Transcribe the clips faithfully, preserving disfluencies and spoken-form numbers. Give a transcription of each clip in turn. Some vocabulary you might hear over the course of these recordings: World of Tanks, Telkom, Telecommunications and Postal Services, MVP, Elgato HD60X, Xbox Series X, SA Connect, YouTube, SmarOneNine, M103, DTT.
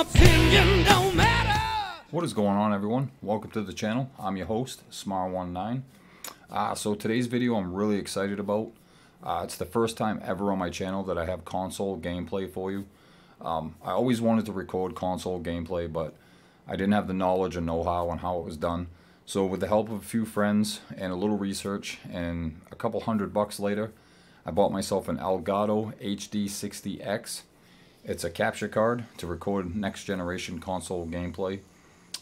opinion don't matter. What is going on, everyone? Welcome to the channel. I'm your host, Smar one nine. Uh, so today's video I'm really excited about. Uh, it's the first time ever on my channel that I have console gameplay for you. Um, I always wanted to record console gameplay, but I didn't have the knowledge and know-how on how it was done. So with the help of a few friends and a little research and a couple hundred bucks later, I bought myself an Elgato H D sixty X. It's a capture card to record next generation console gameplay.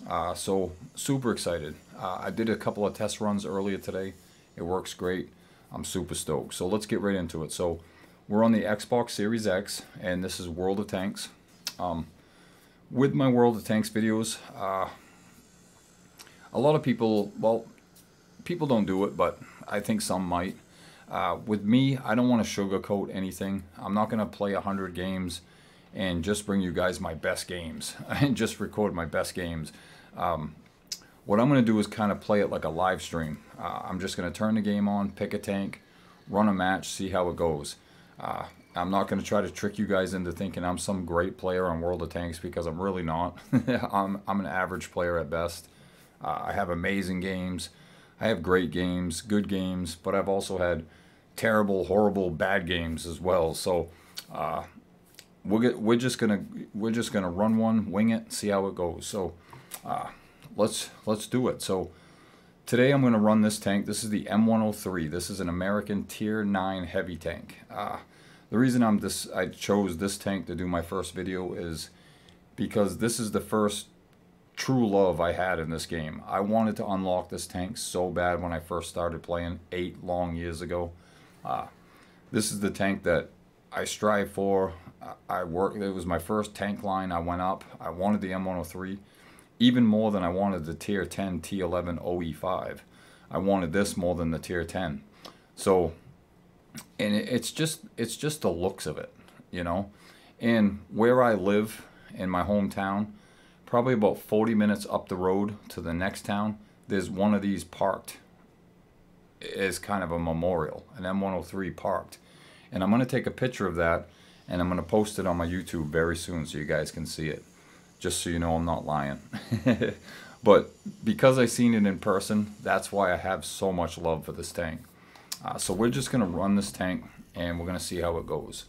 Uh, so super excited. Uh, I did a couple of test runs earlier today. It works great. I'm super stoked. So let's get right into it. So we're on the Xbox Series X, and this is World of Tanks. Um, with my World of Tanks videos, uh, a lot of people, well, people don't do it, but I think some might. Uh, with me, I don't want to sugarcoat anything. I'm not going to play a hundred games and just bring you guys my best games and just record my best games. Um, what I'm going to do is kind of play it like a live stream. Uh, I'm just going to turn the game on, pick a tank, run a match, see how it goes. Uh, I'm not going to try to trick you guys into thinking I'm some great player on World of Tanks, because I'm really not. I'm, I'm an average player at best. Uh, I have amazing games. I have great games, good games, but I've also had terrible, horrible, bad games as well. So uh, we'll get, we're just gonna we're just gonna run one, wing it, see how it goes. So uh, let's let's do it. So today I'm gonna run this tank. This is the M one oh three. This is an American Tier nine heavy tank. Uh, the reason I'm this I chose this tank to do my first video is because this is the first true love I had in this game. I wanted to unlock this tank so bad when I first started playing eight long years ago. Uh, this is the tank that I strive for. I, I worked. It was my first tank line. I went up. I wanted the M one oh three even more than I wanted the Tier ten T eleven E five. I wanted this more than the Tier ten. So, and it, it's just it's just the looks of it, you know. And where I live in my hometown, probably about forty minutes up the road to the next town, there's one of these parked as kind of a memorial, an M one oh three parked. And I'm going to take a picture of that, and I'm going to post it on my YouTube very soon so you guys can see it, just so you know I'm not lying. But because I seen it in person, that's why I have so much love for this tank. Uh, so we're just going to run this tank, and we're going to see how it goes.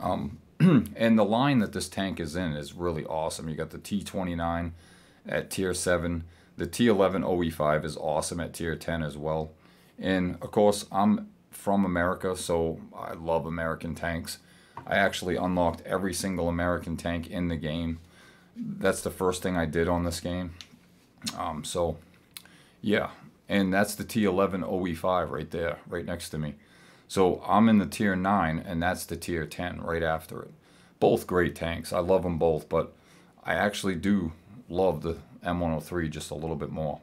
Um, and the line that this tank is in is really awesome. You got the T twenty-nine at Tier seven. The T eleven O E five is awesome at Tier ten as well. And, of course, I'm from America, so I love American tanks. I actually unlocked every single American tank in the game. That's the first thing I did on this game. Um, so, yeah. And that's the T eleven O E five right there, right next to me. So I'm in the Tier nine, and that's the Tier ten right after it. Both great tanks. I love them both, but I actually do love the M one oh three just a little bit more.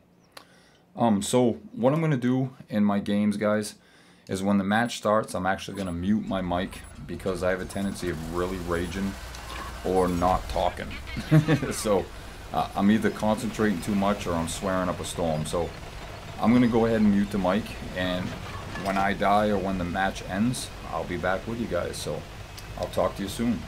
Um, so what I'm going to do in my games, guys, is when the match starts, I'm actually going to mute my mic because I have a tendency of really raging or not talking. So uh, I'm either concentrating too much or I'm swearing up a storm. So I'm going to go ahead and mute the mic, and when I die or when the match ends, I'll be back with you guys. So I'll talk to you soon.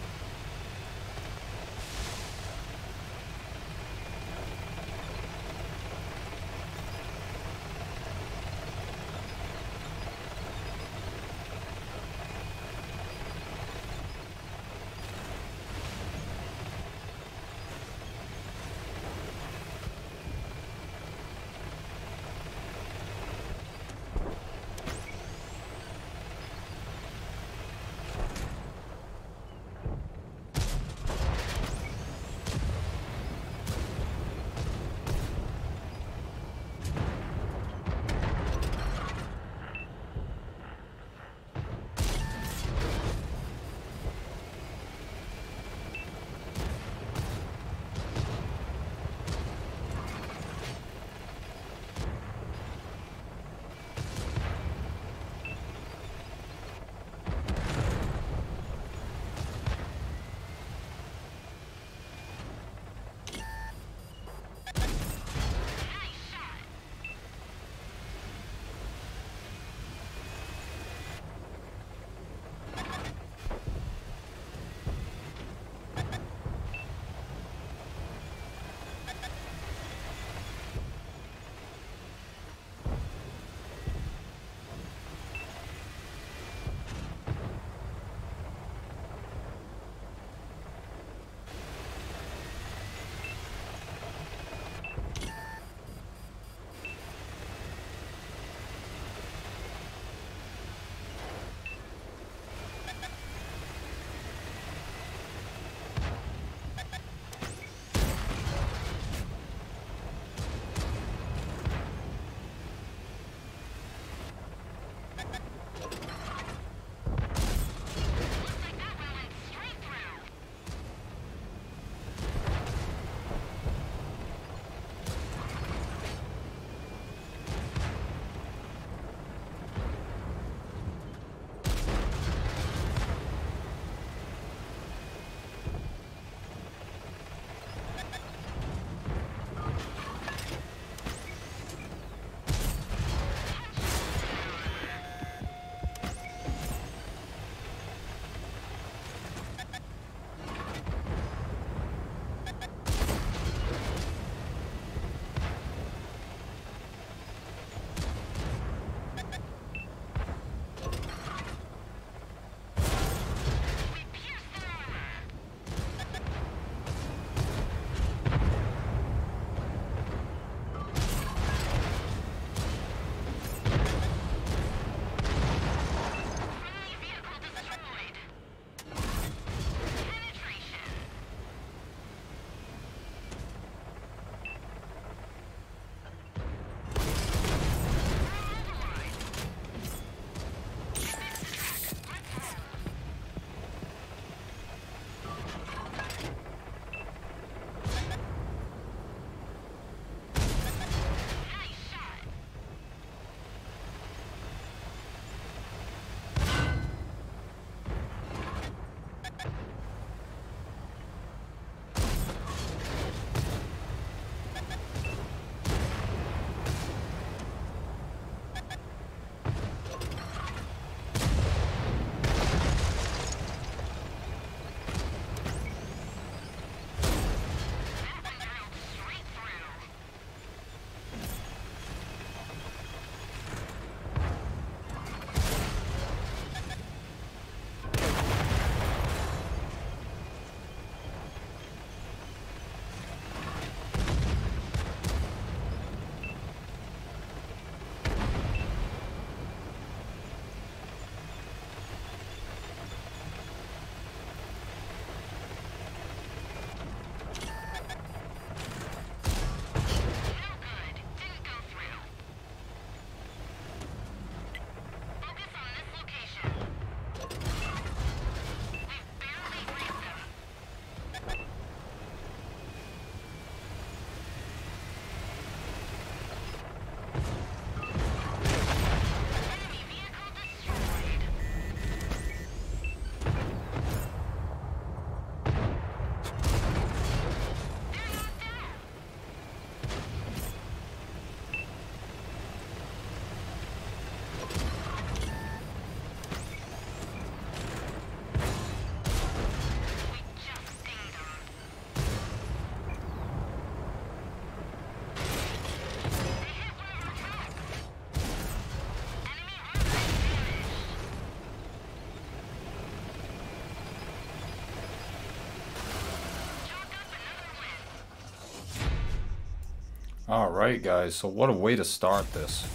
Alright guys, so what a way to start this.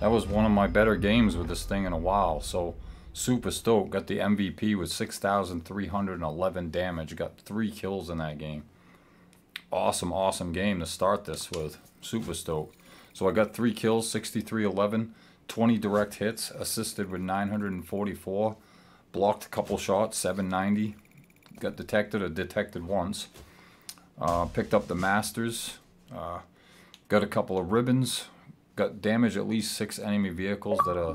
That was one of my better games with this thing in a while, so super stoked. Got the M V P with six thousand three hundred eleven damage, got three kills in that game. Awesome, awesome game to start this with, super stoked. So I got three kills, sixty-three eleven, twenty direct hits, assisted with nine hundred forty-four, blocked a couple shots, seven ninety, got detected or detected once, uh, picked up the Masters, uh, got a couple of ribbons, got damage at least six enemy vehicles that are,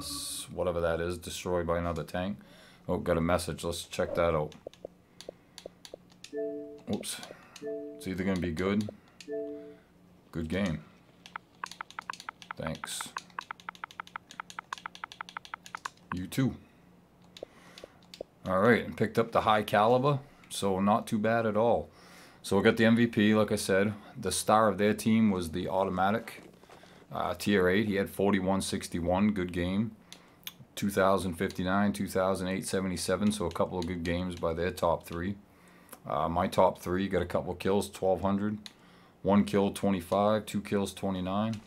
whatever that is, destroyed by another tank. Oh, got a message. Let's check that out. Oops. It's either going to be good. Good game. Thanks. You too. Alright, and picked up the high caliber, so not too bad at all. So we got the M V P, like I said. The star of their team was the automatic, uh, tier eight. He had forty-one sixty-one, good game. two thousand fifty-nine, two thousand eight seventy-seven, so a couple of good games by their top three. Uh, my top three got a couple of kills, twelve hundred. One kill, twenty-five. Two kills, twenty-nine.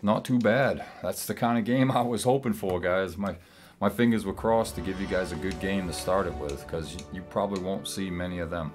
Not too bad. That's the kind of game I was hoping for, guys. My my fingers were crossed to give you guys a good game to start it with, because you probably won't see many of them.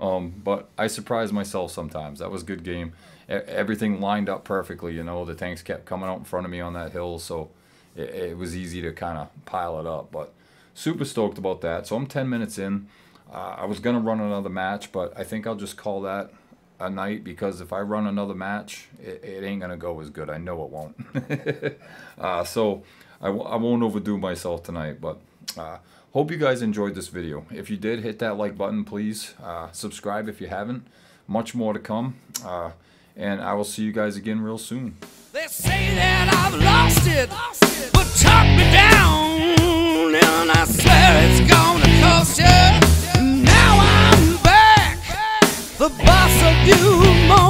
um, but I surprise myself sometimes. That was a good game. E everything lined up perfectly, you know. The tanks kept coming out in front of me on that hill, so it, it was easy to kind of pile it up. But super stoked about that. So I'm ten minutes in. Uh, I was going to run another match, but I think I'll just call that a night, because if I run another match, it, it ain't going to go as good. I know it won't. uh, so I, w I won't overdo myself tonight, but uh, hope you guys enjoyed this video. If you did, hit that like button, please. Uh, subscribe if you haven't. Much more to come, uh, and I will see you guys again real soon. They say that I've lost it, lost it. But talk me down, and I swear it's gonna cost you. The boss of you,